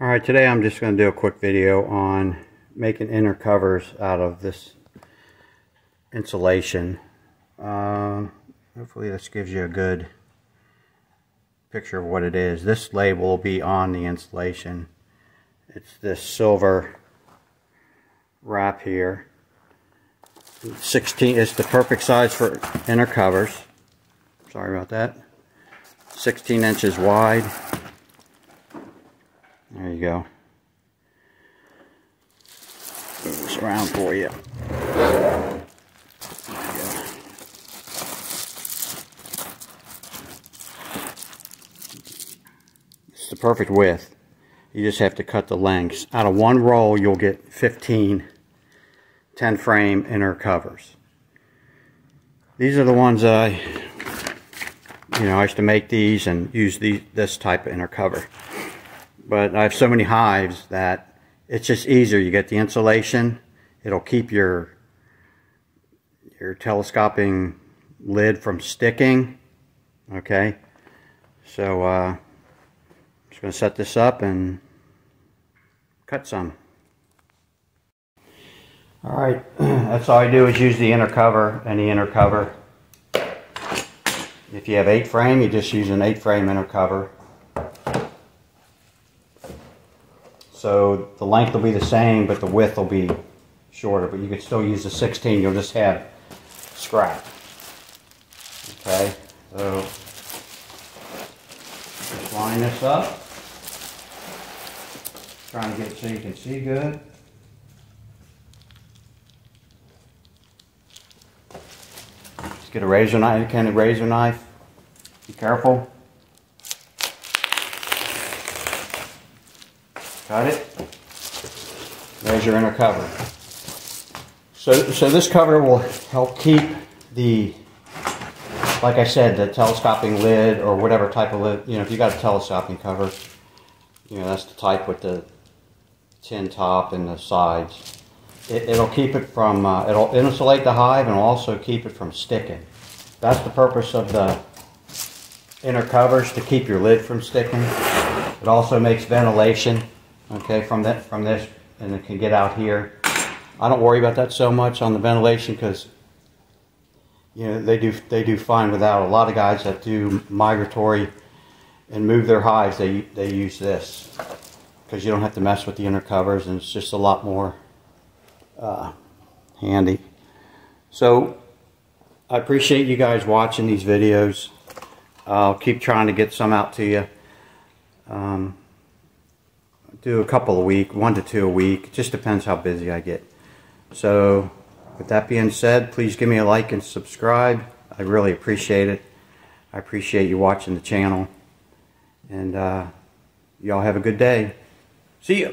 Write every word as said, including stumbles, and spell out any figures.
Alright, today I'm just going to do a quick video on making inner covers out of this insulation. Uh, hopefully this gives you a good picture of what it is. This label will be on the insulation. It's this silver wrap here. sixteen is the perfect size for inner covers. Sorry about that. sixteen inches wide. There you go. Move this around for you. There you go. It's the perfect width. You just have to cut the lengths. Out of one roll, you'll get fifteen ten frame inner covers. These are the ones I, you know, I used to make these and use these, this type of inner cover. But I have so many hives that it's just easier. You get the insulation, it'll keep your your telescoping lid from sticking. Okay, so uh, I'm just going to set this up and cut some. Alright, that's all I do is use the inner cover, any inner cover. If you have eight frame, you just use an eight frame inner cover. So the length will be the same, but the width will be shorter. But you could still use the sixteen. You'll just have scrap. Okay, so just line this up. Trying to get it so you can see good. Just get a razor knife. You can a razor knife. Be careful. Got it? There's your inner cover. So, so this cover will help keep the, like I said, the telescoping lid or whatever type of lid. You know, if you got a telescoping cover, you know, that's the type with the tin top and the sides. It, it'll keep it from, uh, it'll insulate the hive and it'll also keep it from sticking. That's the purpose of the inner covers, to keep your lid from sticking. It also makes ventilation. Okay, from that, from this, and it can get out here. I don't worry about that so much on the ventilation because, you know, they do they do fine without. A lot of guys that do migratory and move their hives, they they use this because you don't have to mess with the inner covers, and it's just a lot more uh, handy. So I appreciate you guys watching these videos. I'll keep trying to get some out to you. Um, do a couple a week, one to two a week. It just depends how busy I get. So with that being said, please give me a like and subscribe. I really appreciate it. I appreciate you watching the channel. And uh, y'all have a good day. See ya.